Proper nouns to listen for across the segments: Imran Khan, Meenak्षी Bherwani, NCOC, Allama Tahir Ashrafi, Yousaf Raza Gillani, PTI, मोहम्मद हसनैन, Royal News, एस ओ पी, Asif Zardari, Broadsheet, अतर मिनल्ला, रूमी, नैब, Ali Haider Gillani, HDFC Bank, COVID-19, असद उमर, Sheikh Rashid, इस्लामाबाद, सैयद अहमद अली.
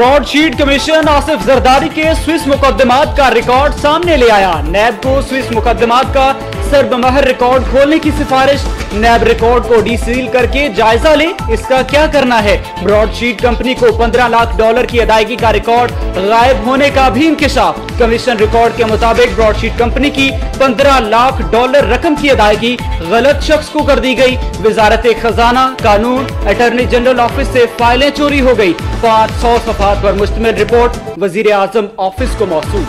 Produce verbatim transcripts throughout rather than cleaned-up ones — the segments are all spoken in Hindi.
ब्रॉडशीट कमीशन आसिफ जरदारी के स्विस मुकदमात का रिकॉर्ड सामने ले आया। नैब को स्विस मुकदमात का सरबमहर रिकॉर्ड खोलने की सिफारिश। नैब रिकॉर्ड को डीसील करके जायजा ले इसका क्या करना है। ब्रॉडशीट कंपनी को पंद्रह लाख डॉलर की अदायगी का रिकॉर्ड गायब होने का भी इंकशाफ। कमीशन रिकॉर्ड के मुताबिक ब्रॉडशीट कंपनी की पंद्रह लाख डॉलर रकम की अदायगी गलत शख्स को कर दी गई। वजारत खजाना, कानून, अटर्नी जनरल ऑफिस से फाइलें चोरी हो गयी। पाँच सौ सफात पर मुश्तमिल रिपोर्ट वजीर आजम ऑफिस को मौसूल।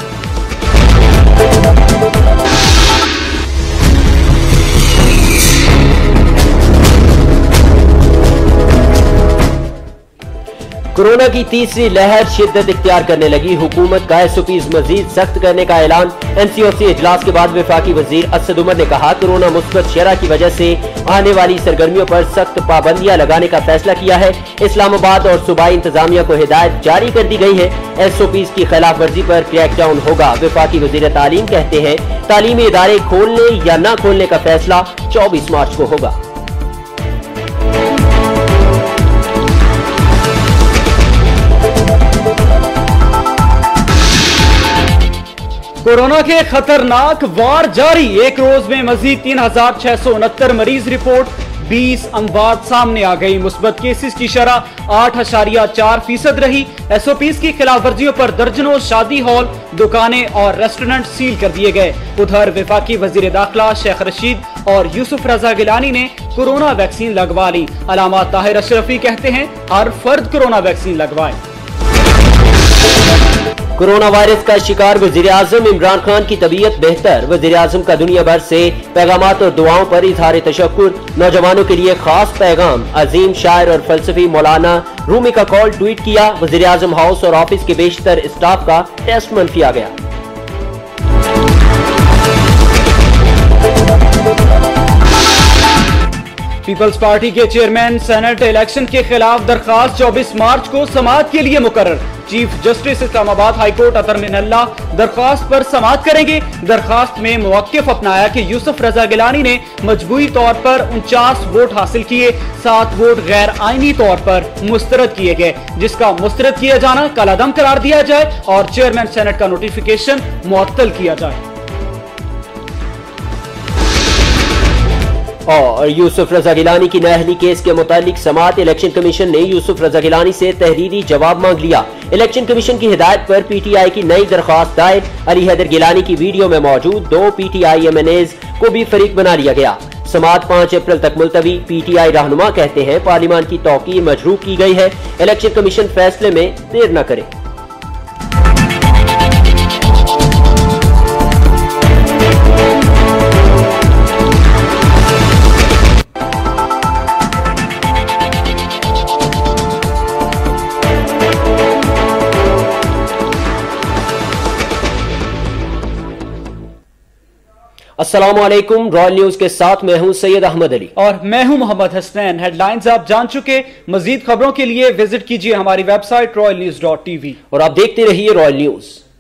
कोरोना की तीसरी लहर शिद्दत इख्तियार करने लगी। हुकूमत का एस ओ पी मजीद सख्त करने का ऐलान। एन सी ओ सी इजलास के बाद वफाकी वजीर असद उमर ने कहा, कोरोना मुस्बत शरह की वजह से आने वाली सरगर्मियों पर सख्त पाबंदियां लगाने का फैसला किया है। इस्लामाबाद और सूबाई इंतजामिया को हिदायत जारी कर दी गई है। एस ओ पी की खिलाफ वर्जी पर क्रैकडाउन होगा। वफाकी वजीर तालीम कहते हैं, तालीमी इदारे खोलने या न खोलने का फैसला चौबीस मार्च को होगा। कोरोना के खतरनाक वार जारी। एक रोज में मजीद तीन हजार छह सौ उनहत्तर मरीज रिपोर्ट। बीस अमवात सामने आ गई। मुस्बत केसेस की शरह आठ अशारिया चार फीसद रही। एस ओ पी की खिलाफ वर्जियों पर दर्जनों शादी हॉल, दुकानें और रेस्टोरेंट सील कर दिए गए। उधर वफाकी वजीर दाखिला शेख रशीद और यूसुफ रजा गिलानी ने कोरोना वैक्सीन लगवा ली। अलामा ताहिर अशरफी कहते हैं, हर फर्द कोरोना वैक्सीन लगवाए। कोरोना वायरस का शिकार वजीर आजम इमरान खान की तबीयत बेहतर। वजीर आजम का दुनिया भर से पैगाम और दुआओं पर इजहार तशक्कुर। नौजवानों के लिए खास पैगाम। अजीम शायर और फलसफी मौलाना रूमी का कॉल ट्वीट किया। वजीर आजम हाउस और ऑफिस के बेशतर स्टाफ का टेस्ट मनफी आ गया। पीपल्स पार्टी के चेयरमैन सेनेट इलेक्शन के खिलाफ दरखास्त चौबीस मार्च को समाअत के लिए मुकर्रर। Chief justice इस्लामाबाद high court अतर मिनल्ला दरखास्त पर समाअत करेंगे। दरखास्त में मौक़िफ़ अपनाया कि यूसुफ रजा गिलानी ने मजबूरी तौर पर उनचास वोट हासिल किए। सात वोट गैर आइनी तौर पर मुस्तरद किए गए, जिसका मुस्तरद किया जाना कालादम करार दिया जाए और चेयरमैन सेनेट का नोटिफिकेशन मुअत्तल किया जाए। और यूसुफ रजा गिलानी की नाअहली केस के मुतालिक समाअत। इलेक्शन कमीशन ने यूसुफ रजा गिलानी से तहरीरी जवाब मांग लिया। इलेक्शन कमीशन की हिदायत पर पी टी आई की नई दरख्वास्त दायर। अली हैदर गिलानी की वीडियो में मौजूद दो P T I M N As को भी फरीक बना लिया गया। समाअत पाँच अप्रैल तक मुलतवी। पी टी आई रहनुमा कहते हैं, पार्लियामान की तौकीर मजरूह की गई है। इलेक्शन कमीशन फैसले में देर न करे। अस्सलामुअलैकुम, रॉयल न्यूज के साथ मैं हूं सैयद अहमद अली और मैं हूं मोहम्मद हसनैन। हेडलाइंस आप जान चुके, मजीद खबरों के लिए विजिट कीजिए हमारी website royal news dot T V और आप देखते रहिए रॉयल न्यूज।